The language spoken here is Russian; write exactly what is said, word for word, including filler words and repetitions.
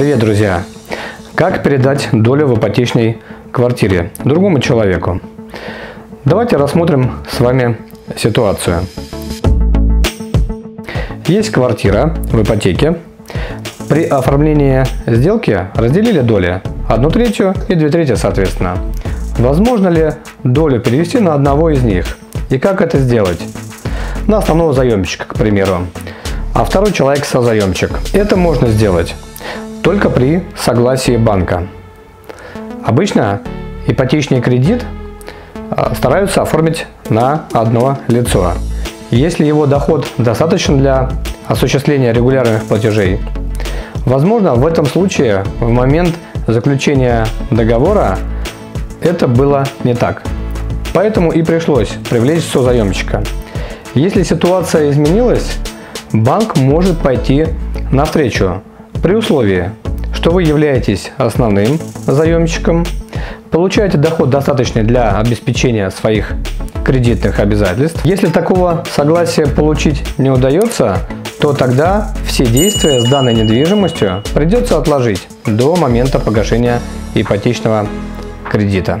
Привет, друзья! Как передать долю в ипотечной квартире другому человеку? Давайте рассмотрим с вами ситуацию. Есть квартира в ипотеке. При оформлении сделки разделили доли одну третью и две трети соответственно. Возможно ли долю перевести на одного из них? И как это сделать? На основного заемщика, к примеру, а второй человек созаемщик. Это можно сделать только при согласии банка. Обычно ипотечный кредит стараются оформить на одно лицо. Если его доход достаточен для осуществления регулярных платежей, возможно, в этом случае в момент заключения договора это было не так. Поэтому и пришлось привлечь созаемщика. Если ситуация изменилась, банк может пойти навстречу при условии, что вы являетесь основным заемщиком, получаете доход достаточный для обеспечения своих кредитных обязательств. Если такого согласия получить не удается, то тогда все действия с данной недвижимостью придется отложить до момента погашения ипотечного кредита.